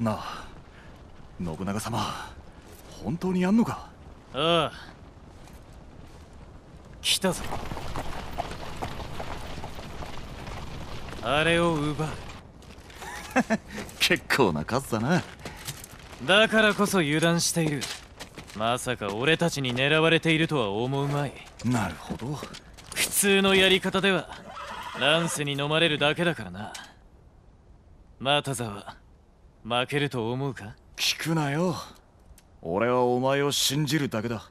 なあ、信長様、本当にやんのか？ああ、来たぞ。あれを奪う。結構な数だな。だからこそ油断している。まさか俺たちに狙われているとは思うまい。なるほど。普通のやり方ではランスに飲まれるだけだからな。またざわ、負けると思うか？聞くなよ。俺はお前を信じるだけだ。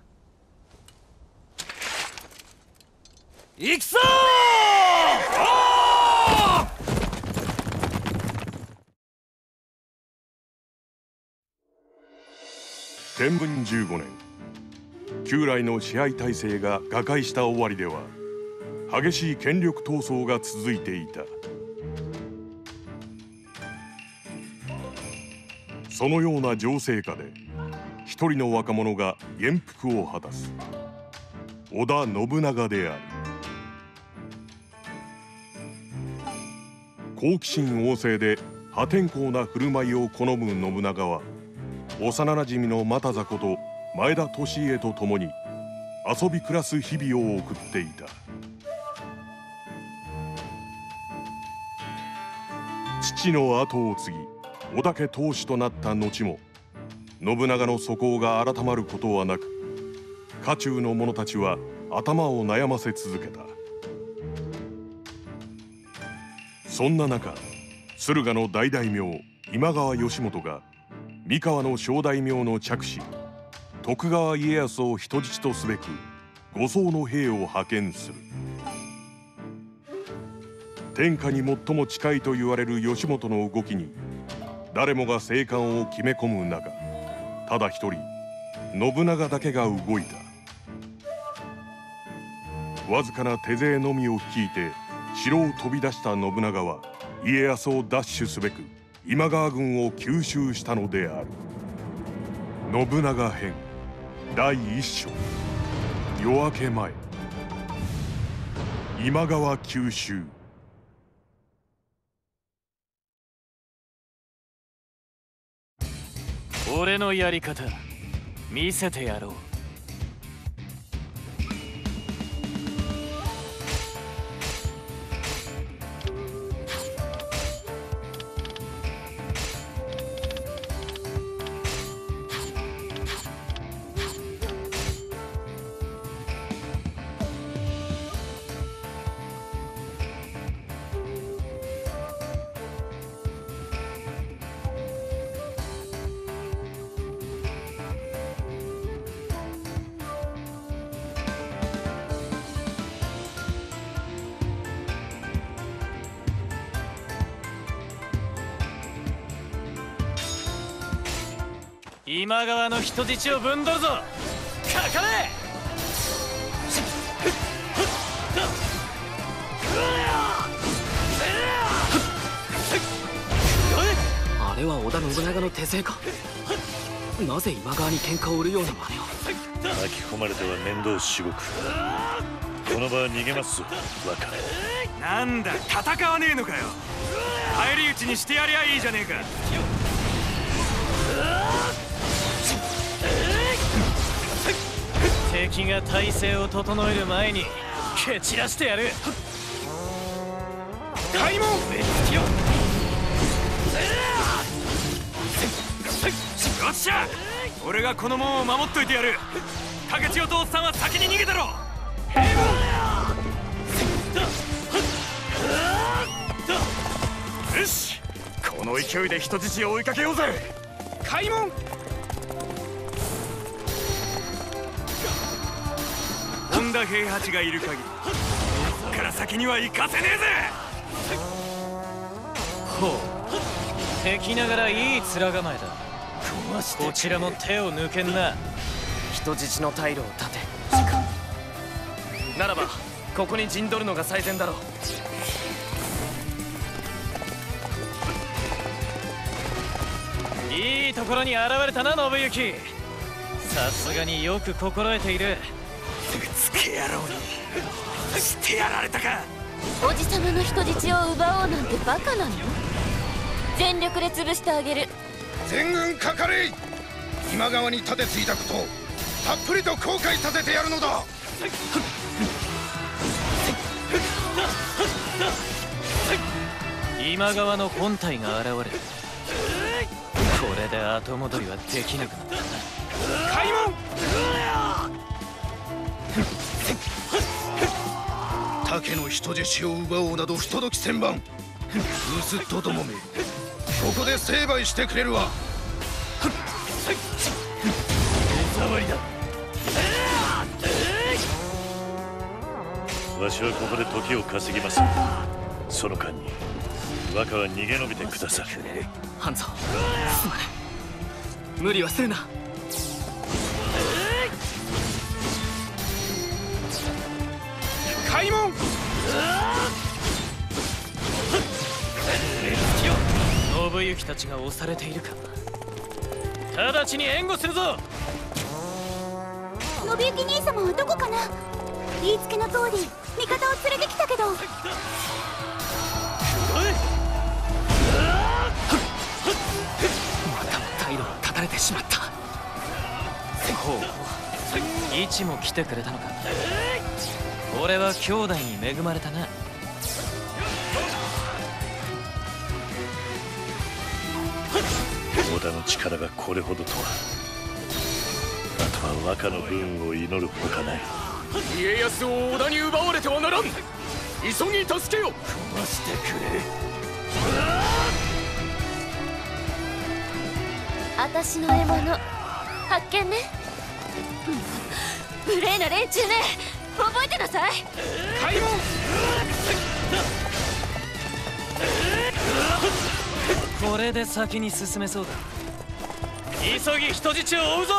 行くぞー！天文15年、旧来の支配体制が瓦解した尾張では、激しい権力闘争が続いていた。そのような情勢下で、一人の若者が元服を果たす、織田信長である。好奇心旺盛で破天荒な振る舞いを好む信長は、幼なじみの又座こと前田利家と共に遊び暮らす日々を送っていた。父の後を継ぎ織田家当主となった後も、信長の素行が改まることはなく、家中の者たちは頭を悩ませ続けた。そんな中、駿河の大大名今川義元が三河の小大名の嫡子徳川家康を人質とすべく護送の兵を派遣する。天下に最も近いと言われる義元の動きに誰もが静観を決め込む中、ただ一人信長だけが動いた。わずかな手勢のみを率いて城を飛び出した信長は、家康を奪取すべく今川軍を吸収したのである。信長編第1章、夜明け前、今川吸収。俺のやり方見せてやろう。今川の人質をぶんどるぞ。かかれ！あれは織田信長の手勢か。なぜ今川に喧嘩を売るような真似を。巻き込まれては面倒至極。この場は逃げますぞ。別れ。なんだ、戦わねえのかよ。帰り討ちにしてやりゃいいじゃねえか。敵が体勢を整える前に蹴散らしてやる。開門！よっしゃ、俺がこの門を守っといてやる。竹千代とおっさんは先に逃げたろ。閉門！よし、この勢いで人質を追いかけようぜ。開門！本田平八がいる限りここから先には行かせねえぜ。ほう、敵ながらいい面構えだ。壊してくれ。こちらも手を抜けんな。人質の退路を断て。ならばここに陣取るのが最善だろう。いいところに現れたな信行。さすがによく心得ている。つけ野郎にしてやられたか。おじさまの人質を奪おうなんてバカなの。全力で潰してあげる。全軍かかれ。今川に立てついたことをたっぷりと後悔させてやるのだ。今川の本体が現れる。これで後戻りはできなくなったな。開門。竹の人質を奪おうなど不届き千万。うすとどもめ、ここで成敗してくれるわ。お触りだ。わしはここで時を稼ぎます。その間に若は逃げ延びてください。半蔵、すまない、無理はするな。開門。信行たちが押されているか、直ちに援護するぞ。信行兄様はどこかな。言いつけの通り味方を連れてきたけど。またも退路を断たれてしまった。ほう、いちも来てくれたのか。俺は兄弟に恵まれたな。織田の力がこれほどとは。あとは若の分を祈るほかない。家康を織田に奪われてはならん。急ぎ助けよ。壊してくれ。私の獲物発見ね。無礼な連中ね、覚えてなさい。開門。これで先に進めそうだ。急ぎ人質を追うぞ。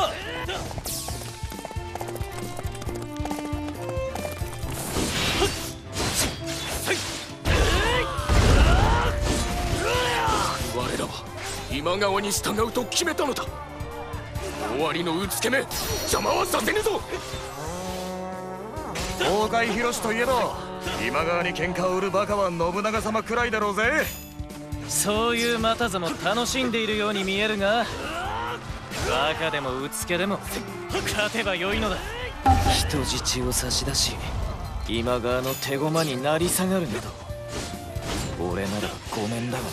我らは今川に従うと決めたのだ。尾張のうつけ目、邪魔はさせぬぞ。大海博士といえど今川に喧嘩を売るバカは信長様くらいだろうぜ。そういうまたぞも楽しんでいるように見えるが、バカでもうつけでも勝てばよいのだ。人質を差し出し今川の手駒になり下がるなど、俺ならごめんだがな。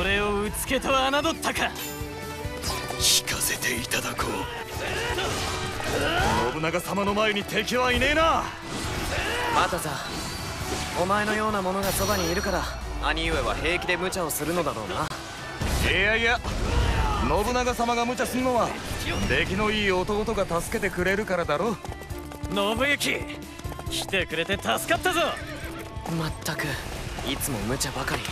俺をうつけと侮ったか。聞かせていただこう。信長様の前に敵はいねえな。またさ、お前のような者がそばにいるから兄上は平気で無茶をするのだろうな。いやいや、信長様が無茶するのは出来のいい弟が助けてくれるからだろ。信行、来てくれて助かったぞ。まったくいつも無茶ばかり。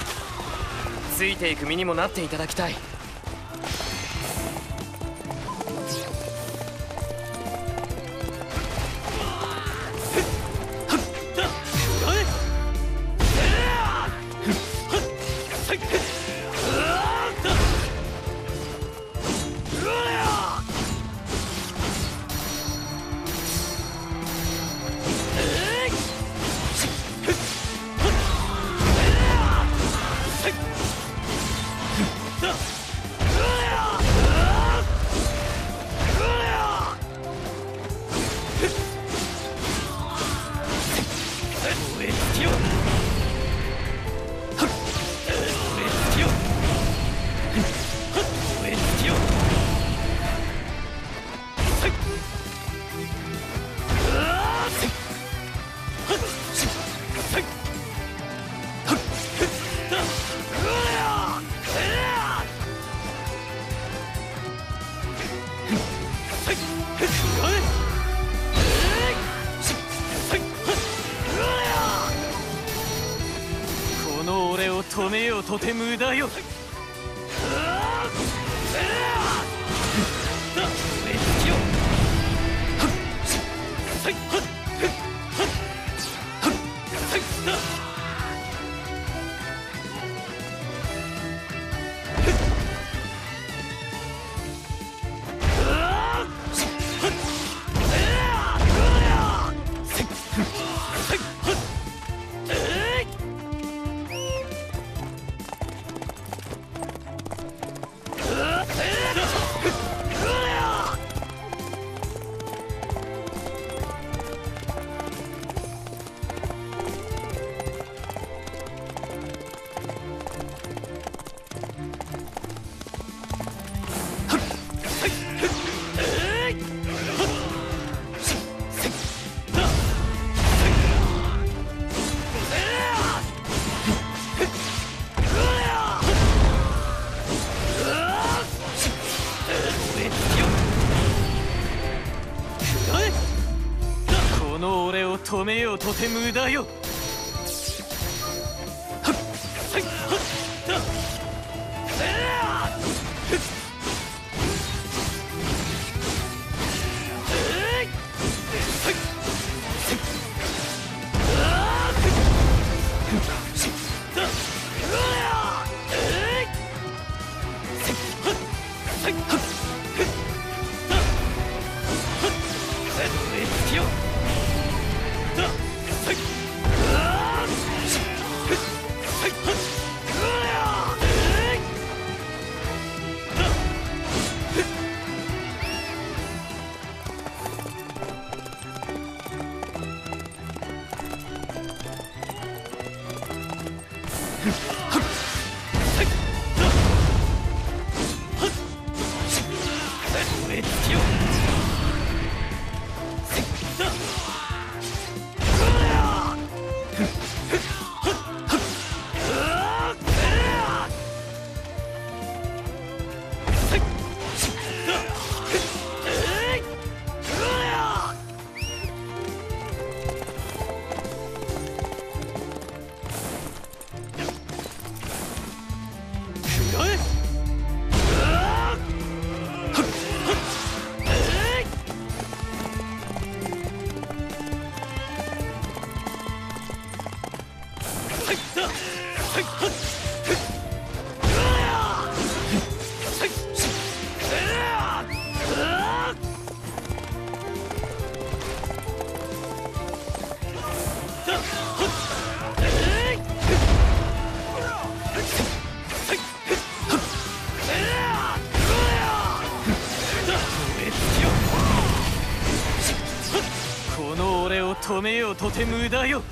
ついていく身にもなっていただきたい。止めようとて無駄よ。止めようとて無駄よ。止めようとて無駄よ。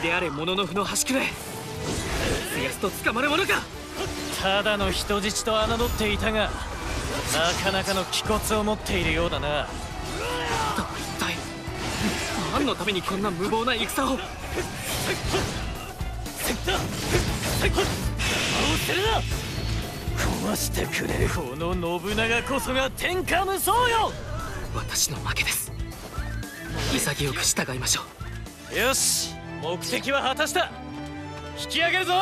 君であれもののふの端くれ。すやすと捕まるものか。ただの人質と侮っていたが、なかなかの気骨を持っているようだな。一体何のためにこんな無謀な戦を。壊してくれる。この信長こそが天下無双よ。私の負けです。潔く従いましょう。よし、目的は果たした。引き上げるぞ。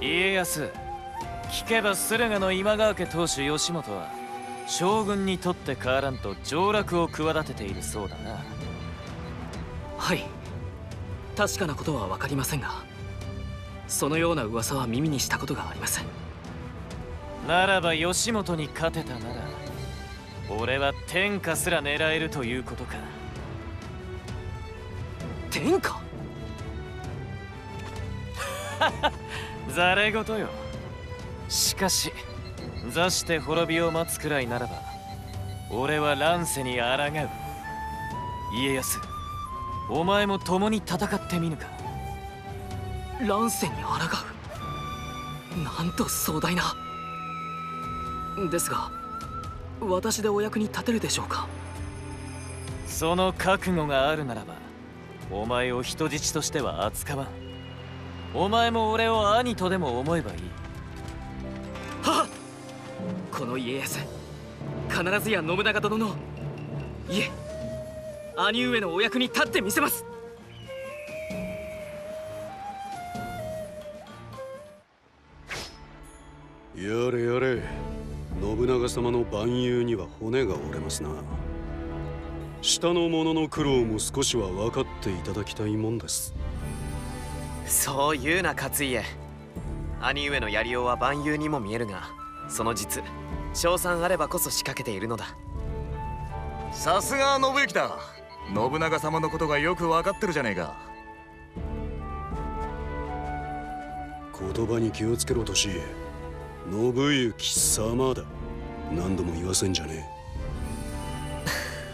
家康、聞けば駿河の今川家当主義元は将軍にとって変わらんと上洛を企てているそうだな。はい、確かなことは分かりませんが、そのような噂は耳にしたことがありません。ならば義元に勝てたなら俺は天下すら狙えるということか。天下？ハハざれ事よ。しかし座して滅びを待つくらいならば俺は乱世に抗う。家康、お前も共に戦ってみぬか。乱世に抗う、なんと壮大な。ですが私でお役に立てるでしょうか。その覚悟があるならばお前を人質としては扱わん。お前も俺を兄とでも思えばいい。はっ、この家康、必ずや信長殿の、いえ、兄上のお役に立ってみせます。やれやれ、信長様の蛮勇には骨が折れますな。下の者の苦労も少しは分かっていただきたいもんです。そう言うな勝家。兄上のやりようは万有にも見えるが、その実賞賛あればこそ仕掛けているのだ。さすが信行だ。信長様のことがよく分かってるじゃねえか。言葉に気をつけろとし、信行様だ。何度も言わせんじゃね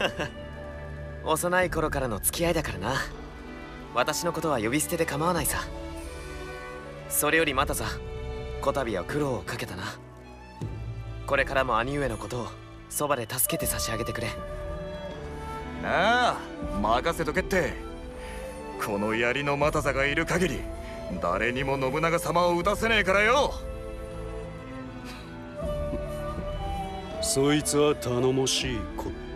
え。幼い頃からの付き合いだからな。私のことは呼び捨てで構わないさ。それよりまたさ、こたびは苦労をかけたな。これからも兄上のことをそばで助けて差し上げてくれ。なあ、任せとけって。この槍のまたさがいる限り誰にも信長様を撃たせねえからよ。そいつは頼もしい子。